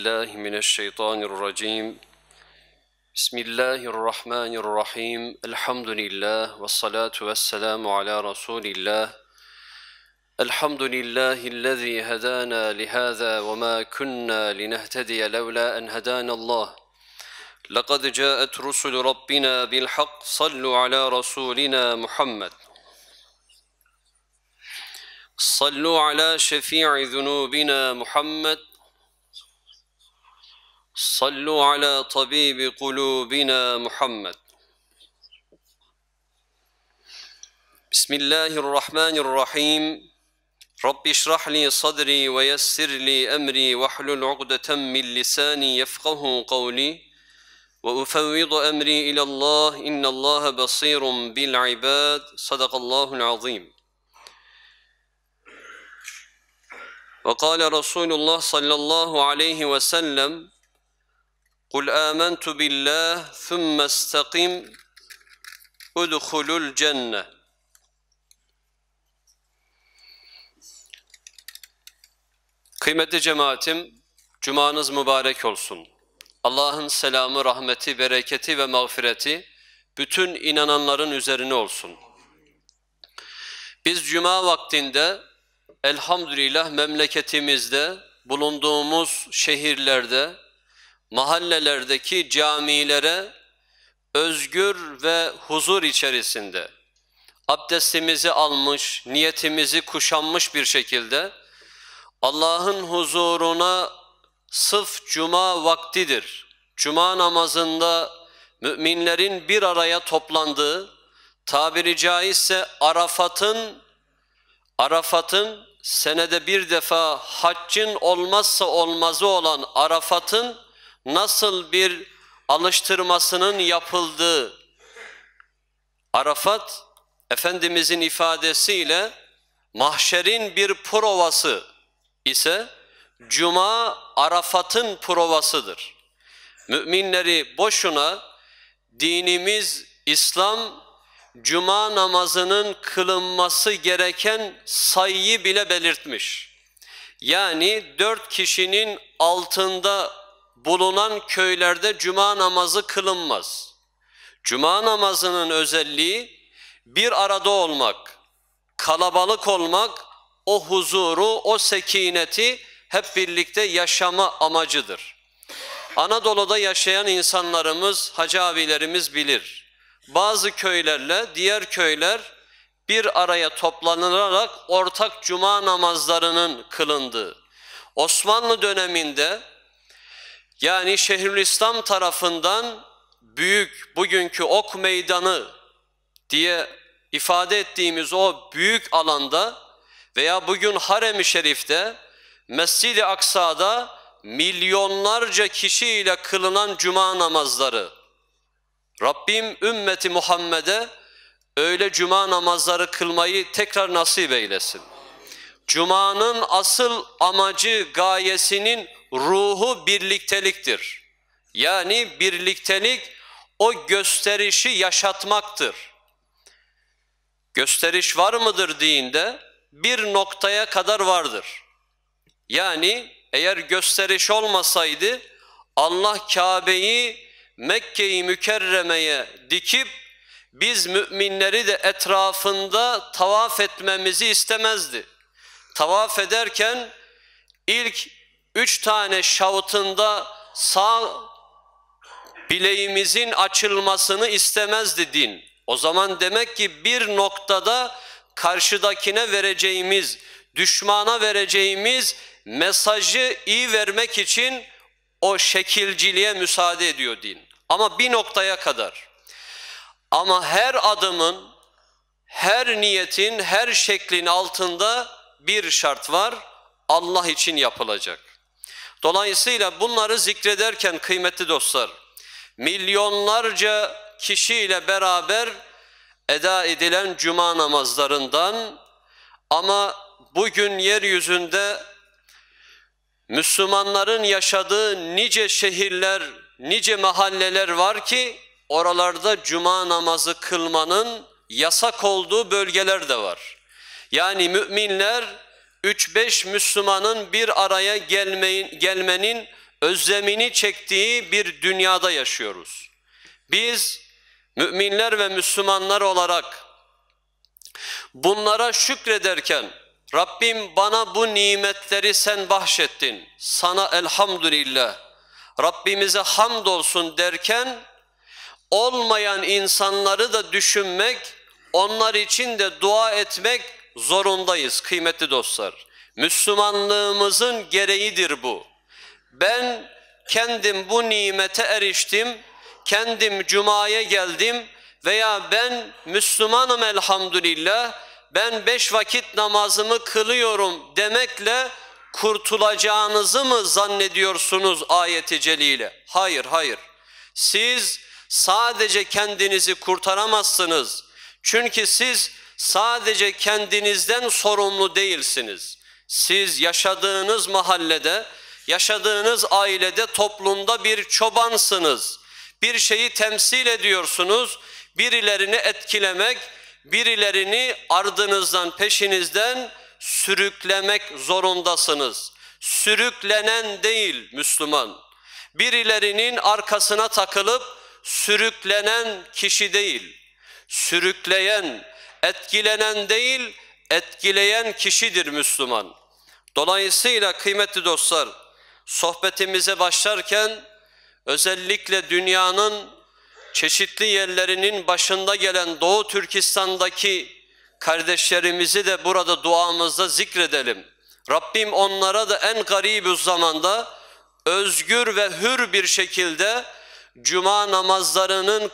بالله من الشيطان الرجيم بسم الله الرحمن الرحيم الحمد لله والصلاة والسلام على رسول الله الحمد لله الذي هدانا لهذا وما كنا لنهتدي لولا أن هدانا الله لقد جاءت رسل ربنا بالحق صلوا على رسولنا محمد صلوا على شفيع ذنوبنا محمد صلوا على طبيب قلوبنا محمد بسم الله الرحمن الرحيم رب اشرح لي صدري ويسر لي أمري واحلل عقدة من لساني يفقه قولي وأفوض أمري إلى الله إن الله بصير بالعباد صدق الله العظيم وقال رسول الله صلى الله عليه وسلم قل آمنت بالله ثم استقم ادخلوا الجنة Kıymetli cemaatim, cumanız mübarek olsun. Allah'ın selamı, rahmeti, bereketi ve mağfireti bütün inananların üzerine olsun. Biz cuma vaktinde elhamdülillah memleketimizde, bulunduğumuz şehirlerde, mahallelerdeki camilere özgür ve huzur içerisinde abdestimizi almış, niyetimizi kuşanmış bir şekilde Allah'ın huzuruna sırf cuma vaktidir. Cuma namazında müminlerin bir araya toplandığı, tabiri caizse Arafat'ın senede bir defa haccın olmazsa olmazı olan Arafat'ın nasıl bir alıştırmasının yapıldığı, Arafat, Efendimizin ifadesiyle mahşerin bir provası ise, cuma Arafat'ın provasıdır. Müminleri boşuna dinimiz İslam, cuma namazının kılınması gereken sayıyı bile belirtmiş. Yani 4 kişinin altında bulunan köylerde cuma namazı kılınmaz. Cuma namazının özelliği bir arada olmak, kalabalık olmak, o huzuru, o sekineti hep birlikte yaşama amacıdır. Anadolu'da yaşayan insanlarımız, hacı abilerimiz bilir. Bazı köylerle diğer köyler bir araya toplanılarak ortak cuma namazlarının kılındığı. Osmanlı döneminde yani Şeyhülislam tarafından büyük, bugünkü Ok Meydanı diye ifade ettiğimiz o büyük alanda veya bugün Harem-i Şerif'te, Mescid-i Aksa'da milyonlarca kişiyle kılınan cuma namazları. Rabbim ümmeti Muhammed'e öyle cuma namazları kılmayı tekrar nasip eylesin. Cuma'nın asıl amacı, gayesinin ruhu birlikteliktir. Yani birliktelik, o gösterişi yaşatmaktır. Gösteriş var mıdır dinde? Bir noktaya kadar vardır. Yani eğer gösteriş olmasaydı Allah Kabe'yi Mekke-i Mükerreme'ye dikip biz müminleri de etrafında tavaf etmemizi istemezdi. Tavaf ederken ilk 3 tane şavutunda sağ bileğimizin açılmasını istemezdi din. O zaman demek ki bir noktada karşıdakine vereceğimiz, düşmana vereceğimiz mesajı iyi vermek için o şekilciliğe müsaade ediyor din. Ama bir noktaya kadar. Ama her adımın, her niyetin, her şeklin altında bir şart var. Allah için yapılacak. Dolayısıyla bunları zikrederken kıymetli dostlar, milyonlarca kişiyle beraber eda edilen cuma namazlarından ama bugün yeryüzünde Müslümanların yaşadığı nice şehirler, nice mahalleler var ki oralarda cuma namazı kılmanın yasak olduğu bölgeler de var. Yani müminler 3-5 Müslümanın bir araya gelmenin özlemini çektiği bir dünyada yaşıyoruz. Biz müminler ve Müslümanlar olarak bunlara şükrederken, Rabbim bana bu nimetleri sen bahşettin, sana elhamdülillah, Rabbimize hamdolsun derken, olmayan insanları da düşünmek, onlar için de dua etmek zorundayız kıymetli dostlar. Müslümanlığımızın gereğidir bu. Ben kendim bu nimete eriştim, kendim cumaya geldim veya ben Müslümanım elhamdülillah, ben 5 vakit namazımı kılıyorum demekle kurtulacağınızı mı zannediyorsunuz ayet-i celiyle? Hayır, hayır. Siz sadece kendinizi kurtaramazsınız. Çünkü siz sadece kendinizden sorumlu değilsiniz. Siz yaşadığınız mahallede, yaşadığınız ailede, toplumda bir çobansınız. Bir şeyi temsil ediyorsunuz. Birilerini etkilemek, birilerini ardınızdan, peşinizden sürüklemek zorundasınız. Sürüklenen değil Müslüman. Birilerinin arkasına takılıp sürüklenen kişi değil. Sürükleyen, etkilenen değil, etkileyen kişidir Müslüman. Dolayısıyla kıymetli dostlar, sohbetimize başlarken özellikle dünyanın çeşitli yerlerinin başında gelen Doğu Türkistan'daki kardeşlerimizi de burada duamızda zikredelim. Rabbim onlara da en garibü zamanda özgür ve hür bir şekilde cuma namazlarının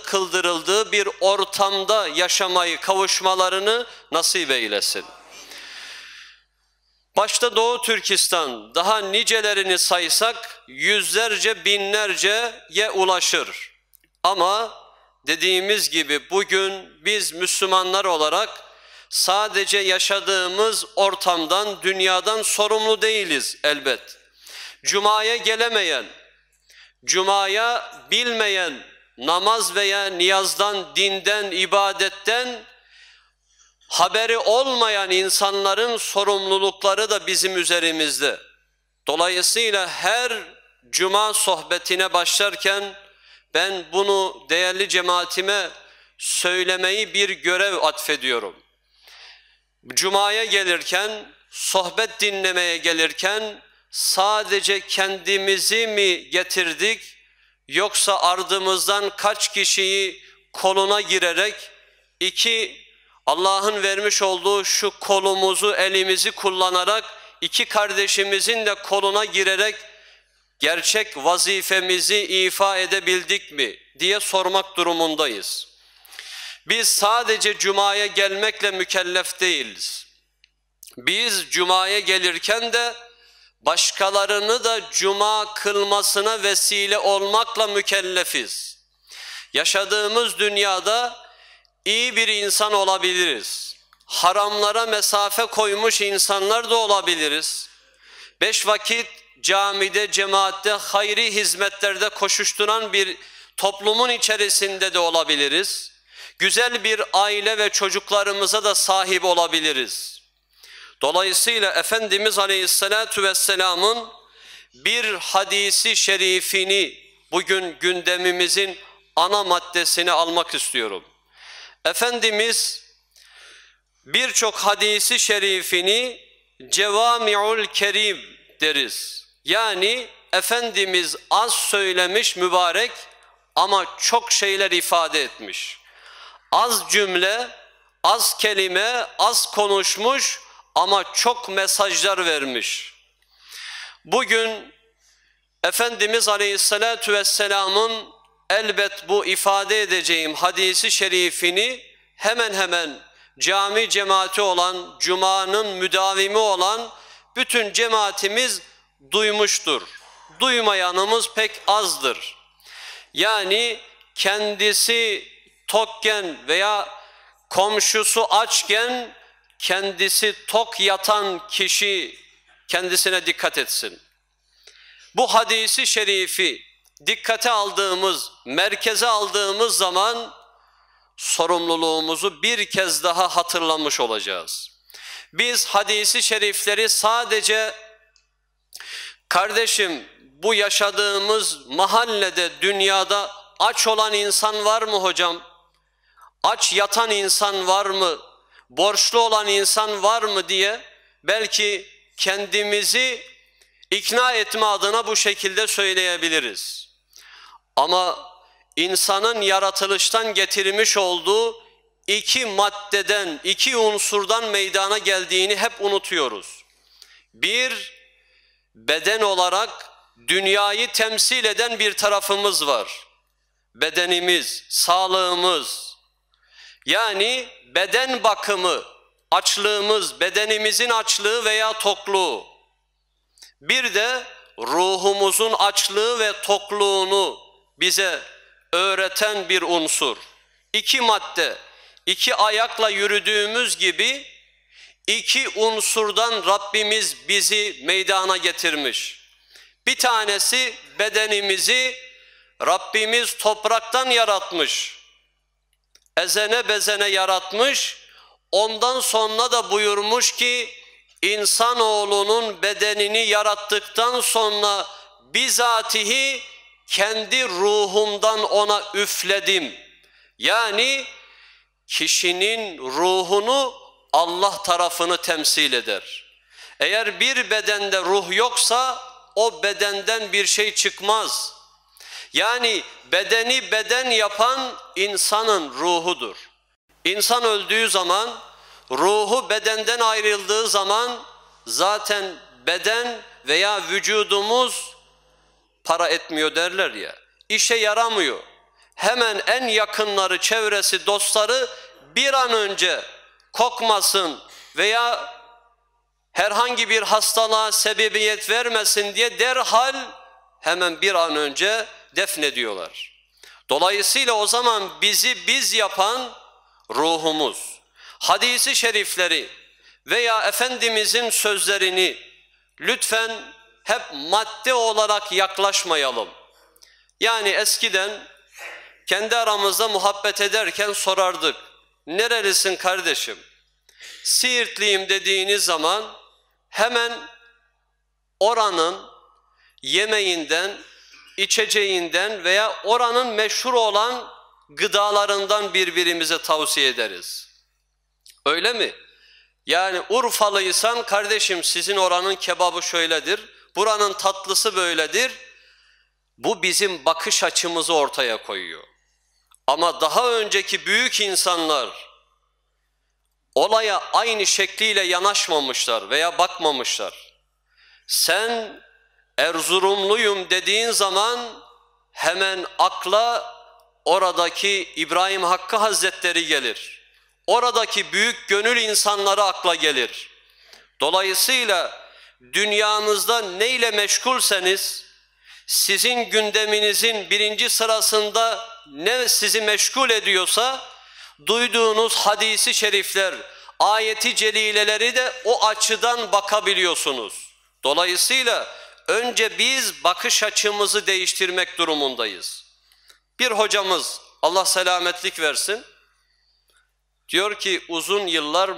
kıldırıldığı bir ortamda yaşamayı, kavuşmalarını nasip eylesin. Başta Doğu Türkistan, daha nicelerini saysak yüzlerce, binlerceye ulaşır. Ama dediğimiz gibi bugün biz Müslümanlar olarak sadece yaşadığımız ortamdan, dünyadan sorumlu değiliz elbet. Cuma'ya gelemeyen, cuma'ya bilmeyen, namaz veya niyazdan, dinden, ibadetten haberi olmayan insanların sorumlulukları da bizim üzerimizde. Dolayısıyla her cuma sohbetine başlarken ben bunu değerli cemaatime söylemeyi bir görev atfediyorum. Cuma'ya gelirken, sohbet dinlemeye gelirken sadece kendimizi mi getirdik, yoksa ardımızdan kaç kişiyi koluna girerek, iki Allah'ın vermiş olduğu şu kolumuzu, elimizi kullanarak, iki kardeşimizin de koluna girerek gerçek vazifemizi ifa edebildik mi diye sormak durumundayız. Biz sadece cumaya gelmekle mükellef değiliz. Biz cumaya gelirken de başkalarını da cuma kılmasına vesile olmakla mükellefiz. Yaşadığımız dünyada iyi bir insan olabiliriz. Haramlara mesafe koymuş insanlar da olabiliriz. 5 vakit camide, cemaatte, hayri hizmetlerde koşuşturan bir toplumun içerisinde de olabiliriz. Güzel bir aile ve çocuklarımıza da sahip olabiliriz. Dolayısıyla Efendimiz Aleyhisselatü Vesselam'ın bir hadisi şerifini bugün gündemimizin ana maddesini almak istiyorum. Efendimiz birçok hadisi şerifini Cevami'ül Kerim deriz. Yani Efendimiz az söylemiş mübarek ama çok şeyler ifade etmiş. Az cümle, az kelime, az konuşmuş ama çok mesajlar vermiş. Bugün Efendimiz Aleyhisselatü Vesselam'ın elbet bu ifade edeceğim hadisi şerifini hemen hemen cami cemaati olan, cumanın müdavimi olan bütün cemaatimiz duymuştur. Duymayanımız pek azdır. Yani kendisi tokken veya komşusu açken kendisi tok yatan kişi kendisine dikkat etsin. Bu hadisi şerifi dikkate aldığımız, merkeze aldığımız zaman sorumluluğumuzu bir kez daha hatırlamış olacağız. Biz hadisi şerifleri sadece Kardeşim, bu yaşadığımız mahallede, dünyada aç olan insan var mı hocam? Aç yatan insan var mı? Borçlu olan insan var mı diye belki kendimizi ikna etme adına bu şekilde söyleyebiliriz. Ama insanın yaratılıştan getirmiş olduğu iki maddeden, iki unsurdan meydana geldiğini hep unutuyoruz. Bir, beden olarak dünyayı temsil eden bir tarafımız var. Bedenimiz, sağlığımız. Yani beden bakımı, açlığımız, bedenimizin açlığı veya tokluğu. Bir de ruhumuzun açlığı ve tokluğunu bize öğreten bir unsur. İki madde, iki ayakla yürüdüğümüz gibi iki unsurdan Rabbimiz bizi meydana getirmiş. Bir tanesi bedenimizi Rabbimiz topraktan yaratmış. Ezene bezene yaratmış. Ondan sonra da buyurmuş ki insanoğlunun bedenini yarattıktan sonra bizatihi kendi ruhumdan ona üfledim. Yani kişinin ruhunu Allah tarafını temsil eder. Eğer bir bedende ruh yoksa o bedenden bir şey çıkmaz. Yani bedeni beden yapan insanın ruhudur. İnsan öldüğü zaman, ruhu bedenden ayrıldığı zaman zaten beden veya vücudumuz para etmiyor derler ya, işe yaramıyor. Hemen en yakınları, çevresi, dostları bir an önce kokmasın veya herhangi bir hastalığa sebebiyet vermesin diye derhal hemen bir an önce defnediyorlar. Dolayısıyla o zaman bizi biz yapan ruhumuz, hadisi şerifleri veya Efendimizin sözlerini lütfen hep madde olarak yaklaşmayalım. Yani eskiden kendi aramızda muhabbet ederken sorardık. Nerelisin kardeşim? Siirtliyim dediğiniz zaman hemen oranın yemeğinden, içeceğinden veya oranın meşhur olan gıdalarından birbirimize tavsiye ederiz. Öyle mi? Yani Urfalıysan kardeşim sizin oranın kebabı şöyledir, buranın tatlısı böyledir. Bu bizim bakış açımızı ortaya koyuyor. Ama daha önceki büyük insanlar olaya aynı şekliyle yanaşmamışlar veya bakmamışlar. Sen Erzurumluyum dediğin zaman hemen akla oradaki İbrahim Hakkı Hazretleri gelir. Oradaki büyük gönül insanları akla gelir. Dolayısıyla dünyanızda neyle meşgulseniz, sizin gündeminizin birinci sırasında ne sizi meşgul ediyorsa duyduğunuz hadisi şerifler, ayeti celileleri de o açıdan bakabiliyorsunuz. Dolayısıyla önce biz bakış açımızı değiştirmek durumundayız. Bir hocamız, Allah selametlik versin, diyor ki uzun yıllar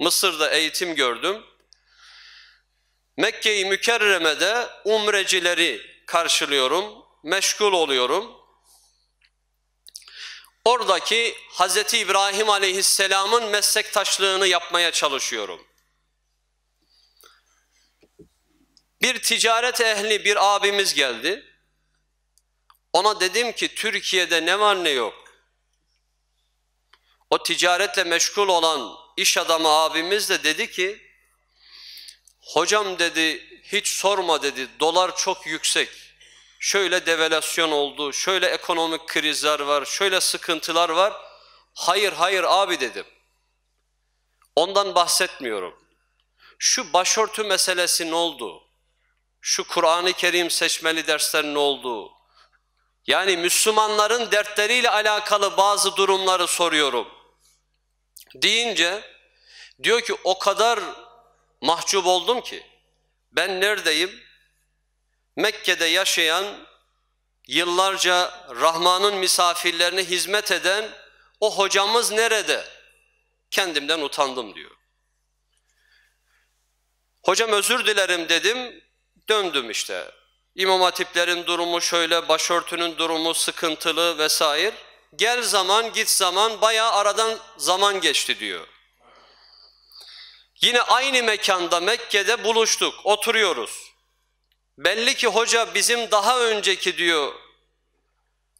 Mısır'da eğitim gördüm. Mekke-i Mükerreme'de umrecileri karşılıyorum, meşgul oluyorum. Oradaki Hazreti İbrahim Aleyhisselam'ın meslektaşlığını yapmaya çalışıyorum. Bir ticaret ehli bir abimiz geldi. Ona dedim ki Türkiye'de ne var ne yok. O ticaretle meşgul olan iş adamı abimiz de dedi ki hocam dedi hiç sorma dedi dolar çok yüksek. Şöyle devalüasyon oldu, şöyle ekonomik krizler var, şöyle sıkıntılar var. Hayır hayır abi dedim. Ondan bahsetmiyorum. Şu başörtü meselesi ne oldu? Şu Kur'an-ı Kerim seçmeli dersler ne oldu? Yani Müslümanların dertleriyle alakalı bazı durumları soruyorum. Deyince diyor ki o kadar mahcup oldum ki ben neredeyim? Mekke'de yaşayan, yıllarca Rahman'ın misafirlerine hizmet eden o hocamız nerede? Kendimden utandım diyor. Hocam özür dilerim dedim, döndüm işte. İmam hatiplerin durumu şöyle, başörtünün durumu sıkıntılı vesaire. Gel zaman, git zaman, bayağı aradan zaman geçti diyor. Yine aynı mekanda, Mekke'de buluştuk, oturuyoruz. Belli ki hoca bizim daha önceki diyor,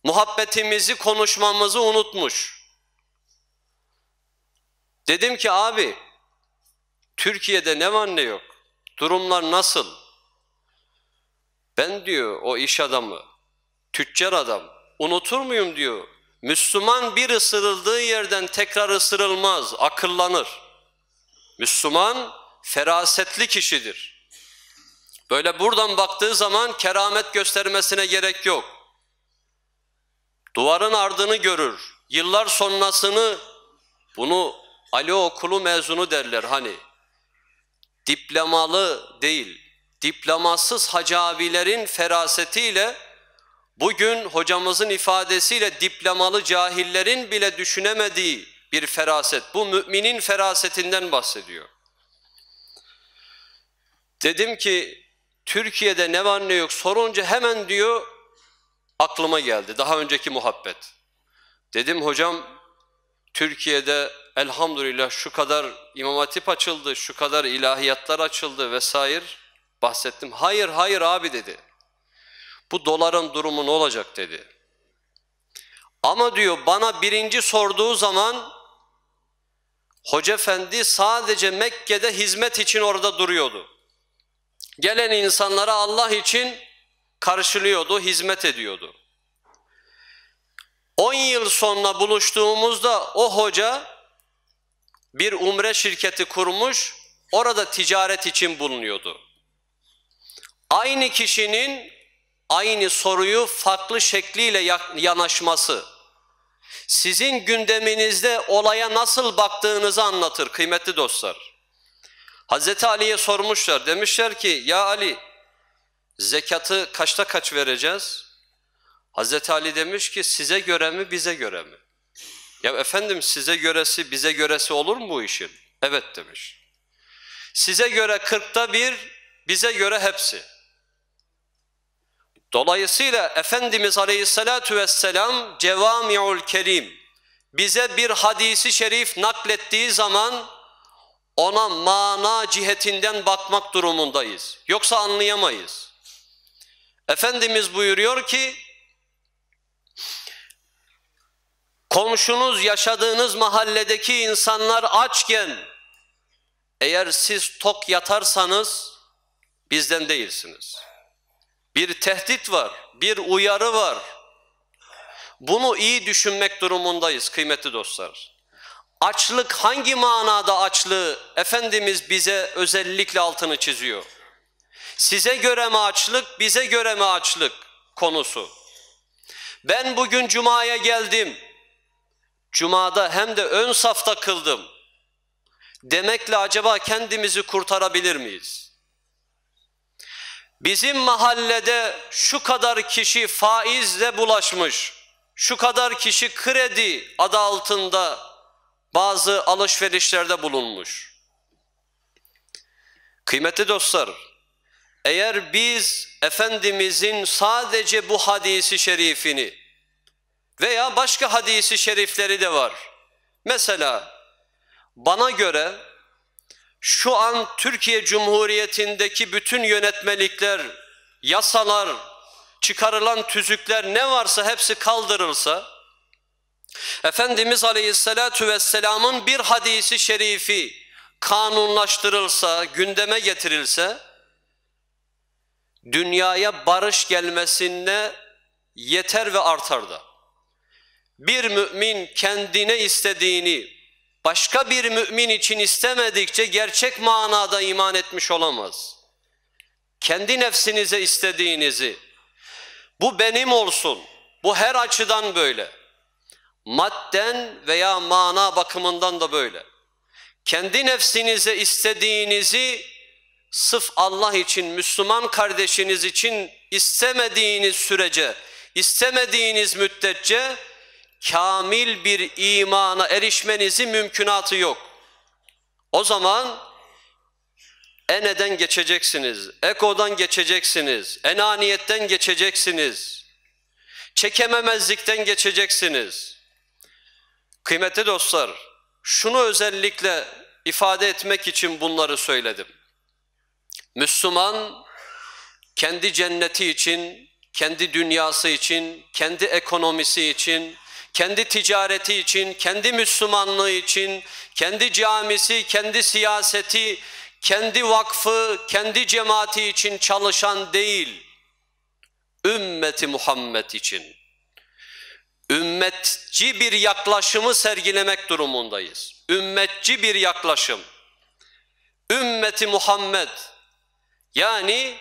muhabbetimizi, konuşmamızı unutmuş. Dedim ki abi, Türkiye'de ne var ne yok, durumlar nasıl? Ben diyor o iş adamı, tüccar adam, unutur muyum diyor. Müslüman bir ısırıldığı yerden tekrar ısırılmaz, akıllanır. Müslüman ferasetli kişidir. Böyle buradan baktığı zaman keramet göstermesine gerek yok. Duvarın ardını görür, yıllar sonrasını, bunu Ali Okulu mezunu derler hani. Diplomalı değil, diplomasız hacı abilerin ferasetiyle, bugün hocamızın ifadesiyle diplomalı cahillerin bile düşünemediği bir feraset. Bu müminin ferasetinden bahsediyor. Dedim ki Türkiye'de ne var ne yok sorunca hemen diyor aklıma geldi daha önceki muhabbet. Dedim hocam Türkiye'de elhamdülillah şu kadar İmam Hatip açıldı, şu kadar ilahiyatlar açıldı vesaire bahsettim. Hayır hayır abi dedi. Bu doların durumu ne olacak dedi. Ama diyor bana birinci sorduğu zaman Hoca Efendi sadece Mekke'de hizmet için orada duruyordu. Gelen insanlara Allah için karşılıyordu, hizmet ediyordu. 10 yıl sonra buluştuğumuzda o hoca bir umre şirketi kurmuş, orada ticaret için bulunuyordu. Aynı kişinin aynı soruyu farklı şekliyle yanaşması, sizin gündeminizde olaya nasıl baktığınızı anlatır kıymetli dostlar. Hazreti Ali'ye sormuşlar, demişler ki ya Ali zekatı kaçta kaç vereceğiz? Hazreti Ali demiş ki size göre mi bize göre mi? Ya efendim size göresi bize göresi olur mu bu işin? Evet demiş. Size göre 1/40, bize göre hepsi. Dolayısıyla Efendimiz Aleyhisselatü Vesselam Cevami'ül Kerim bize bir hadisi şerif naklettiği zaman ona mana cihetinden bakmak durumundayız. Yoksa anlayamayız. Efendimiz buyuruyor ki komşunuz yaşadığınız mahalledeki insanlar açken eğer siz tok yatarsanız bizden değilsiniz. Bir tehdit var, bir uyarı var. Bunu iyi düşünmek durumundayız kıymetli dostlar. Açlık hangi manada açlığı? Efendimiz bize özellikle altını çiziyor. Size göre mi açlık, bize göre mi açlık konusu. Ben bugün Cuma'ya geldim. Cuma'da hem de ön safta kıldım. Demekle acaba kendimizi kurtarabilir miyiz? Bizim mahallede şu kadar kişi faizle bulaşmış, şu kadar kişi kredi adı altında bazı alışverişlerde bulunmuş. Kıymetli dostlar, eğer biz Efendimizin sadece bu hadisi şerifini veya başka hadisi şerifleri de var. Mesela bana göre şu an Türkiye Cumhuriyeti'ndeki bütün yönetmelikler, yasalar, çıkarılan tüzükler ne varsa hepsi kaldırılsa, Efendimiz Aleyhisselatü Vesselam'ın bir hadisi şerifi kanunlaştırılsa, gündeme getirilse, dünyaya barış gelmesine yeter ve artar da. Bir mümin kendine istediğini, başka bir mümin için istemedikçe gerçek manada iman etmiş olamaz. Kendi nefsinize istediğinizi, bu benim olsun, bu her açıdan böyle. Madden veya mana bakımından da böyle. Kendi nefsinize istediğinizi, sırf Allah için, Müslüman kardeşiniz için istemediğiniz sürece, istemediğiniz müddetçe, kamil bir imana erişmenizi mümkünatı yok. O zaman Ene'den geçeceksiniz, ekodan geçeceksiniz, enaniyetten geçeceksiniz, çekememezlikten geçeceksiniz. Kıymetli dostlar, şunu özellikle ifade etmek için bunları söyledim. Müslüman kendi cenneti için, kendi dünyası için, kendi ekonomisi için, kendi ticareti için, kendi Müslümanlığı için, kendi camisi, kendi siyaseti, kendi vakfı, kendi cemaati için çalışan değil, ümmeti Muhammed için. Ümmetçi bir yaklaşımı sergilemek durumundayız. Ümmetçi bir yaklaşım. Ümmeti Muhammed. Yani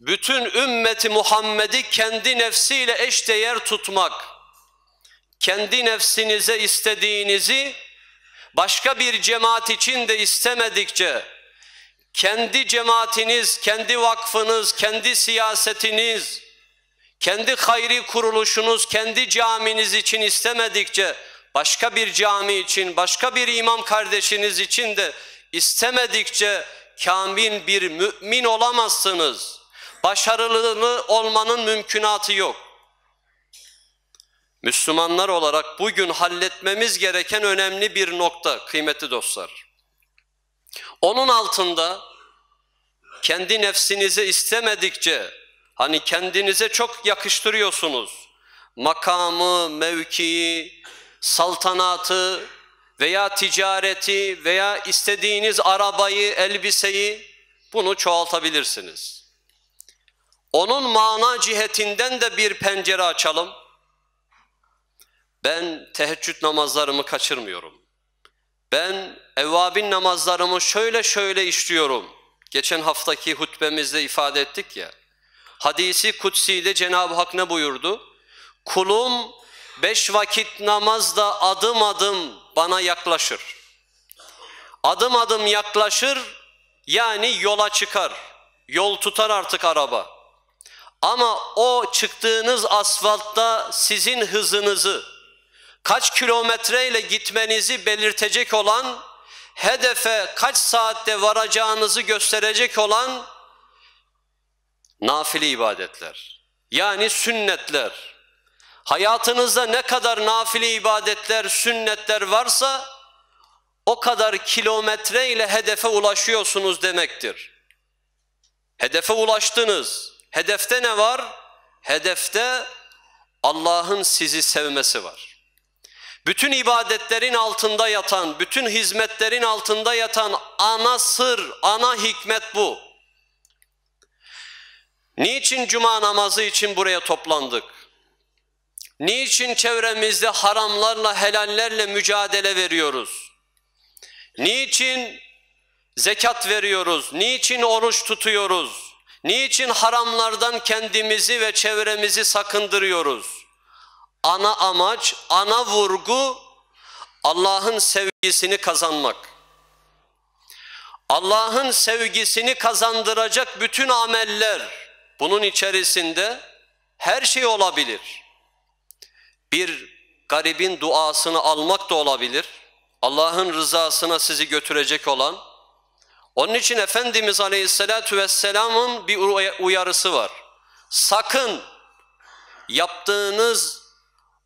bütün ümmeti Muhammed'i kendi nefsiyle eşdeğer tutmak, kendi nefsinize istediğinizi başka bir cemaat için de istemedikçe, kendi cemaatiniz, kendi vakfınız, kendi siyasetiniz, kendi hayri kuruluşunuz, kendi caminiz için istemedikçe, başka bir cami için, başka bir imam kardeşiniz için de istemedikçe kamil bir mümin olamazsınız. Başarılı olmanın mümkünatı yok. Müslümanlar olarak bugün halletmemiz gereken önemli bir nokta kıymetli dostlar. Onun altında kendi nefsinizi istemedikçe, hani kendinize çok yakıştırıyorsunuz, makamı, mevkiyi, saltanatı veya ticareti veya istediğiniz arabayı, elbiseyi, bunu çoğaltabilirsiniz. Onun mana cihetinden de bir pencere açalım. Ben teheccüd namazlarımı kaçırmıyorum. Ben evvabin namazlarımı şöyle şöyle işliyorum. Geçen haftaki hutbemizde ifade ettik ya. Hadisi kutsi'de Cenab-ı Hak ne buyurdu? Kulum 5 vakit namazda adım adım bana yaklaşır. Adım adım yaklaşır, yani yola çıkar. Yol tutar artık araba. Ama o çıktığınız asfaltta sizin hızınızı, kaç kilometreyle gitmenizi belirtecek olan, hedefe kaç saatte varacağınızı gösterecek olan nafile ibadetler, yani sünnetler. Hayatınızda ne kadar nafile ibadetler, sünnetler varsa o kadar kilometreyle hedefe ulaşıyorsunuz demektir. Hedefe ulaştınız. Hedefte ne var? Hedefte Allah'ın sizi sevmesi var. Bütün ibadetlerin altında yatan, bütün hizmetlerin altında yatan ana sır, ana hikmet bu. Niçin cuma namazı için buraya toplandık? Niçin çevremizde haramlarla, helallerle mücadele veriyoruz? Niçin zekat veriyoruz? Niçin oruç tutuyoruz? Niçin haramlardan kendimizi ve çevremizi sakındırıyoruz? Ana amaç, ana vurgu Allah'ın sevgisini kazanmak. Allah'ın sevgisini kazandıracak bütün ameller, bunun içerisinde her şey olabilir. Bir garibin duasını almak da olabilir. Allah'ın rızasına sizi götürecek olan. Onun için Efendimiz Aleyhisselatü Vesselam'ın bir uyarısı var. Sakın yaptığınız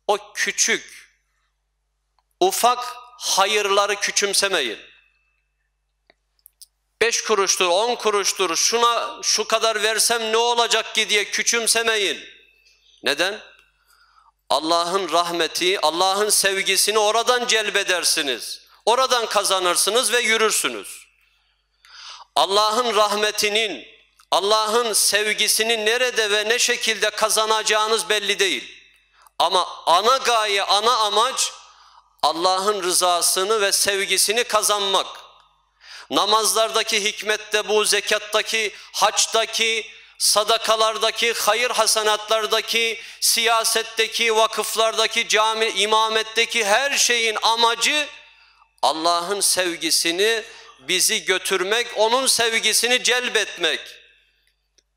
o küçük, ufak hayırları küçümsemeyin. 5 kuruştur, 10 kuruştur, şuna şu kadar versem ne olacak ki diye küçümsemeyin. Neden? Allah'ın rahmeti, Allah'ın sevgisini oradan celbedersiniz. Oradan kazanırsınız ve yürürsünüz. Allah'ın rahmetinin, Allah'ın sevgisini nerede ve ne şekilde kazanacağınız belli değil. Ama ana gaye, ana amaç Allah'ın rızasını ve sevgisini kazanmak. Namazlardaki hikmet de bu, zekattaki, haçtaki, sadakalardaki, hayır hasenatlardaki, siyasetteki, vakıflardaki, cami, imametteki her şeyin amacı Allah'ın sevgisini bizi götürmek, onun sevgisini celbetmek.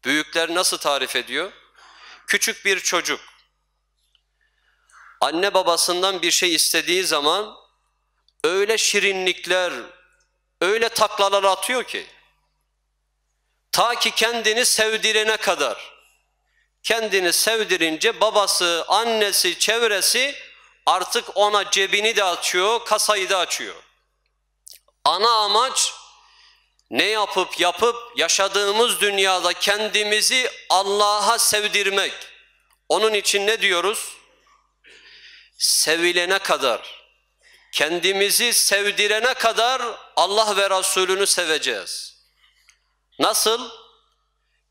Büyükler nasıl tarif ediyor? Küçük bir çocuk anne babasından bir şey istediği zaman öyle şirinlikler, öyle taklalar atıyor ki Ta ki kendini sevdirene kadar. Kendini sevdirince babası, annesi, çevresi artık ona cebini de açıyor, kasayı da açıyor. Ana amaç ne yapıp yaşadığımız dünyada kendimizi Allah'a sevdirmek. Onun için ne diyoruz? Sevilene kadar, kendimizi sevdirene kadar Allah ve Resulünü seveceğiz. Nasıl?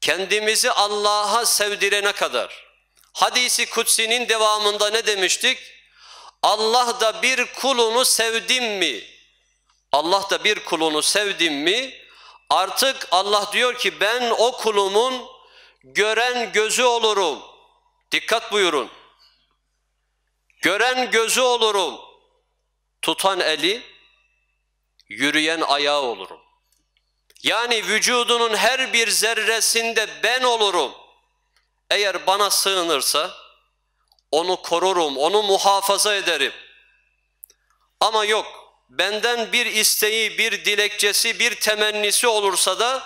Kendimizi Allah'a sevdirene kadar. Hadis-i Kutsi'nin devamında ne demiştik? Allah da bir kulunu sevdim mi? Allah da bir kulunu sevdim mi? Artık Allah diyor ki ben o kulumun gören gözü olurum. Dikkat buyurun. Gören gözü olurum. Tutan eli, yürüyen ayağı olurum. Yani vücudunun her bir zerresinde ben olurum. Eğer bana sığınırsa onu korurum, onu muhafaza ederim. Ama yok. Benden bir isteği, bir dilekçesi, bir temennisi olursa da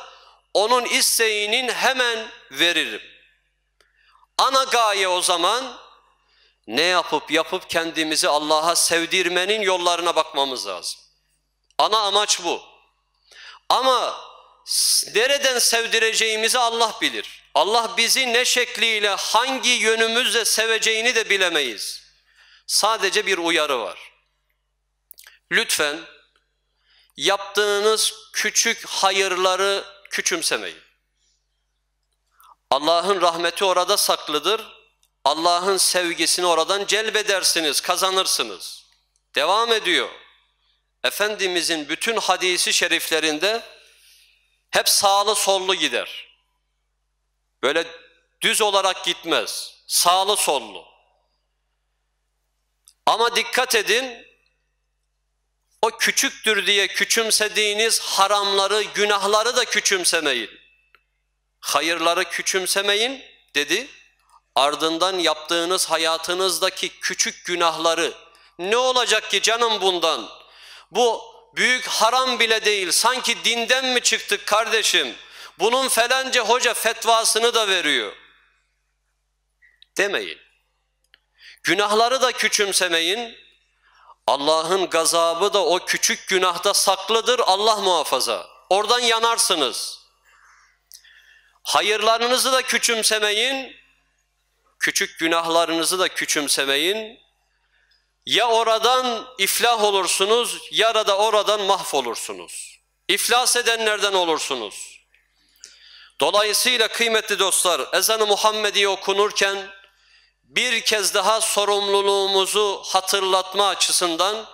onun isteğinin hemen veririm. Ana gaye o zaman ne yapıp kendimizi Allah'a sevdirmenin yollarına bakmamız lazım. Ana amaç bu. Ama nereden sevdireceğimizi Allah bilir. Allah bizi ne şekliyle, hangi yönümüzle seveceğini de bilemeyiz. Sadece bir uyarı var. Lütfen yaptığınız küçük hayırları küçümsemeyin. Allah'ın rahmeti orada saklıdır. Allah'ın sevgisini oradan celbedersiniz, kazanırsınız. Devam ediyor. Efendimizin bütün hadisi şeriflerinde hep sağlı sollu gider. Böyle düz olarak gitmez. Sağlı sollu. Ama dikkat edin. O küçüktür diye küçümsediğiniz haramları, günahları da küçümsemeyin. Hayırları küçümsemeyin dedi. Ardından yaptığınız hayatınızdaki küçük günahları, ne olacak ki canım bundan? Bu büyük haram bile değil. Sanki dinden mi çıktık kardeşim? Bunun felanca hoca fetvasını da veriyor. Demeyin. Günahları da küçümsemeyin. Allah'ın gazabı da o küçük günahta saklıdır, Allah muhafaza. Oradan yanarsınız. Hayırlarınızı da küçümsemeyin, küçük günahlarınızı da küçümsemeyin. Ya oradan iflah olursunuz, ya da oradan mahvolursunuz. İflas edenlerden olursunuz. Dolayısıyla kıymetli dostlar, ezan-ı Muhammediye okunurken, bir kez daha sorumluluğumuzu hatırlatma açısından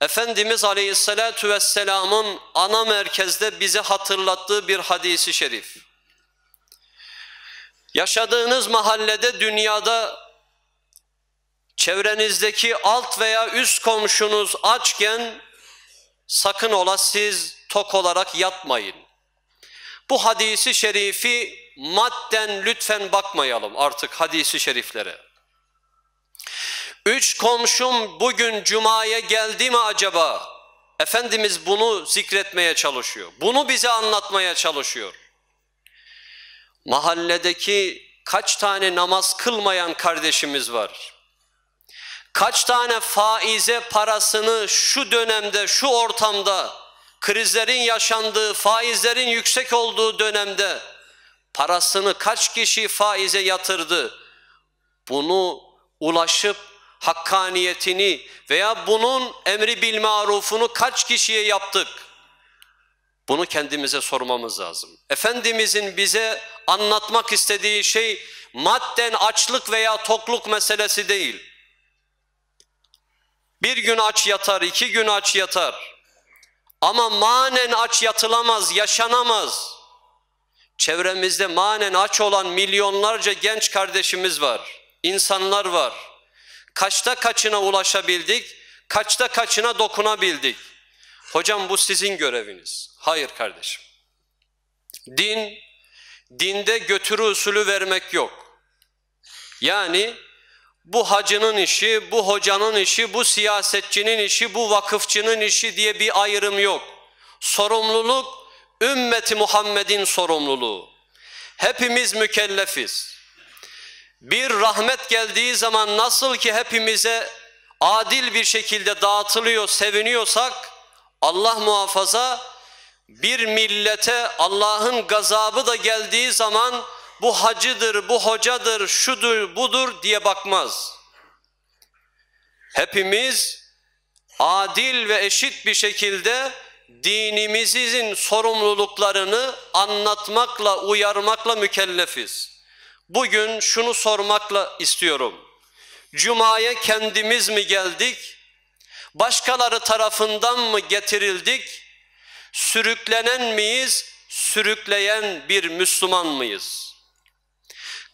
Efendimiz Aleyhisselatü Vesselam'ın ana merkezde bize hatırlattığı bir hadisi şerif. Yaşadığınız mahallede, dünyada çevrenizdeki alt veya üst komşunuz açken sakın ola siz tok olarak yatmayın. Bu hadisi şerifi madden lütfen bakmayalım artık hadisi şeriflere. 3 komşum bugün cumaya geldi mi acaba? Efendimiz bunu zikretmeye çalışıyor. Bunu bize anlatmaya çalışıyor. Mahalledeki kaç tane namaz kılmayan kardeşimiz var? Kaç tane faize parasını şu dönemde, şu ortamda, krizlerin yaşandığı, faizlerin yüksek olduğu dönemde parasını kaç kişi faize yatırdı? Bunu ulaşıp hakkaniyetini veya bunun emri bil marufunu kaç kişiye yaptık? Bunu kendimize sormamız lazım. Efendimizin bize anlatmak istediği şey madden açlık veya tokluk meselesi değil. Bir gün aç yatar, 2 gün aç yatar. Ama manen aç yatılamaz, yaşanamaz. Çevremizde manen aç olan milyonlarca genç kardeşimiz var, insanlar var. Kaçta kaçına ulaşabildik, kaçta kaçına dokunabildik? Hocam bu sizin göreviniz. Hayır kardeşim. Dinde götürü usulü vermek yok. Yani bu hacının işi, bu hocanın işi, bu siyasetçinin işi, bu vakıfçının işi diye bir ayrım yok. Sorumluluk ümmeti Muhammed'in sorumluluğu. Hepimiz mükellefiz. Bir rahmet geldiği zaman nasıl ki hepimize adil bir şekilde dağıtılıyor, seviniyorsak, Allah muhafaza, bir millete Allah'ın gazabı da geldiği zaman bu hacıdır, bu hocadır, şudur, budur diye bakmaz. Hepimiz adil ve eşit bir şekilde dinimizin sorumluluklarını anlatmakla, uyarmakla mükellefiz. Bugün şunu sormakla istiyorum. Cuma'ya kendimiz mi geldik? Başkaları tarafından mı getirildik? Sürüklenen miyiz? Sürükleyen bir Müslüman mıyız?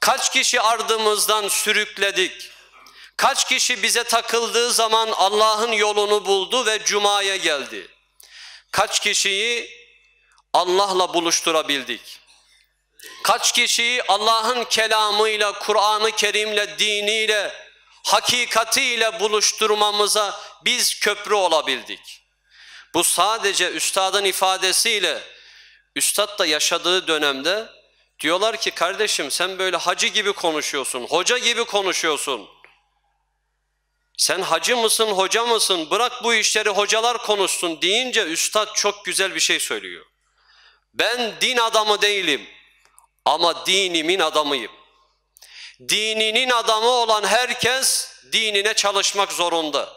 Kaç kişi ardımızdan sürükledik? Kaç kişi bize takıldığı zaman Allah'ın yolunu buldu ve Cuma'ya geldi? Kaç kişiyi Allah'la buluşturabildik? Kaç kişiyi Allah'ın kelamıyla, Kur'an-ı Kerim'le, diniyle, hakikatiyle buluşturmamıza biz köprü olabildik? Bu sadece üstadın ifadesiyle, üstad da yaşadığı dönemde diyorlar ki kardeşim sen böyle hacı gibi konuşuyorsun, hoca gibi konuşuyorsun. Sen hacı mısın, hoca mısın? Bırak bu işleri hocalar konuşsun deyince üstad çok güzel bir şey söylüyor. Ben din adamı değilim ama dinimin adamıyım. Dininin adamı olan herkes dinine çalışmak zorunda.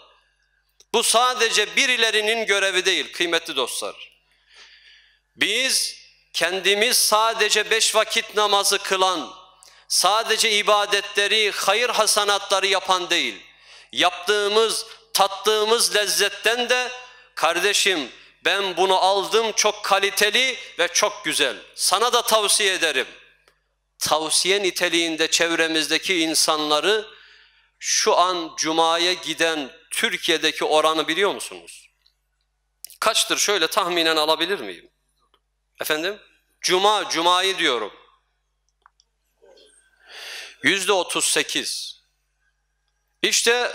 Bu sadece birilerinin görevi değil kıymetli dostlar. Biz kendimiz sadece 5 vakit namazı kılan, sadece ibadetleri, hayır hasanatları yapan değil, yaptığımız, tattığımız lezzetten de kardeşim ben bunu aldım çok kaliteli ve çok güzel. Sana da tavsiye ederim. Tavsiye niteliğinde çevremizdeki insanları şu an Cuma'ya giden Türkiye'deki oranı biliyor musunuz? Kaçtır şöyle tahminen alabilir miyim? Efendim? Cuma'yı diyorum. %38. İşte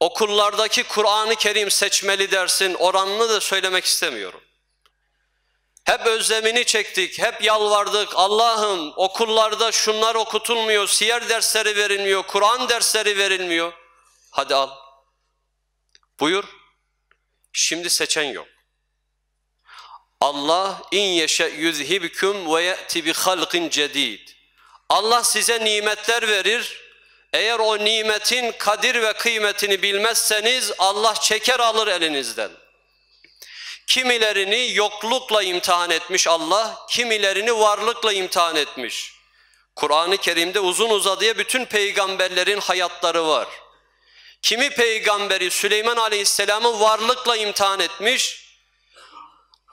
okullardaki Kur'an-ı Kerim seçmeli dersin oranını da söylemek istemiyorum. Hep özlemini çektik, hep yalvardık. Allah'ım okullarda şunlar okutulmuyor, siyer dersleri verilmiyor, Kur'an dersleri verilmiyor. Hadi al, buyur. Şimdi seçen yok. Allah in yeşe yüzhibküm ve ye'ti bi halkin cedid. Allah size nimetler verir. Eğer o nimetin kadir ve kıymetini bilmezseniz Allah çeker alır elinizden. Kimilerini yoklukla imtihan etmiş Allah, kimilerini varlıkla imtihan etmiş. Kur'an-ı Kerim'de uzun uzadıya bütün peygamberlerin hayatları var. Kimi peygamberi Süleyman Aleyhisselam'ı varlıkla imtihan etmiş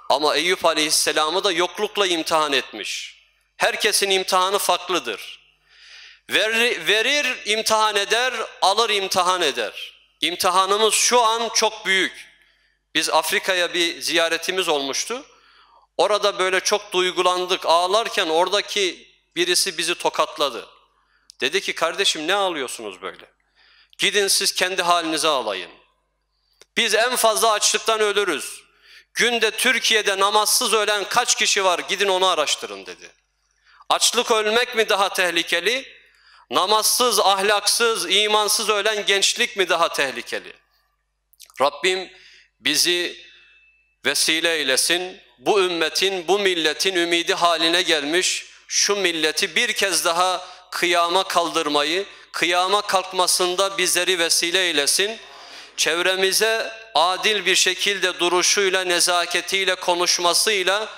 ama Eyüp Aleyhisselam'ı da yoklukla imtihan etmiş. Herkesin imtihanı farklıdır. Verir imtihan eder, alır imtihan eder. İmtihanımız şu an çok büyük. Biz Afrika'ya bir ziyaretimiz olmuştu. Orada böyle çok duygulandık, ağlarken oradaki birisi bizi tokatladı. Dedi ki kardeşim ne ağlıyorsunuz böyle? Gidin siz kendi halinize ağlayın. Biz en fazla açlıktan ölürüz. Günde Türkiye'de namazsız ölen kaç kişi var? Gidin onu araştırın dedi. Açlık ölmek mi daha tehlikeli? Namazsız, ahlaksız, imansız ölen gençlik mi daha tehlikeli? Rabbim bizi vesile eylesin. Bu ümmetin, bu milletin ümidi haline gelmiş, şu milleti bir kez daha kıyama kaldırmayı, kıyama kalkmasında bizleri vesile eylesin. Çevremize adil bir şekilde duruşuyla, nezaketiyle, konuşmasıyla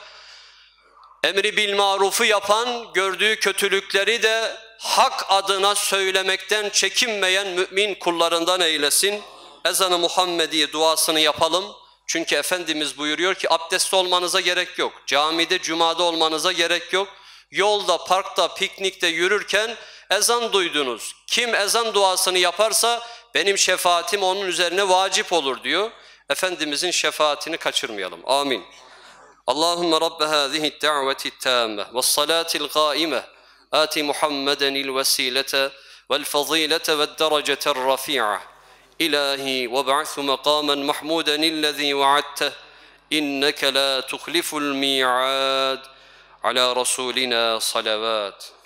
emri bil marufu yapan, gördüğü kötülükleri de hak adına söylemekten çekinmeyen mümin kullarından eylesin. Ezan-ı Muhammediye duasını yapalım. Çünkü Efendimiz buyuruyor ki abdestli olmanıza gerek yok. Camide, cumada olmanıza gerek yok. Yolda, parkta, piknikte yürürken ezan duydunuz. Kim ezan duasını yaparsa benim şefaatim onun üzerine vacip olur diyor. Efendimizin şefaatini kaçırmayalım. Amin. Allahümme Rabbe hâzihi'd da'veti't tâmme ve's salâtil gâime. آت محمدًا الوسيلة والفضيلة والدرجة الرفيعة إلهي وابعث مقامًا محمودًا الذي وعدته إنك لا تخلف الميعاد على رسولنا صلوات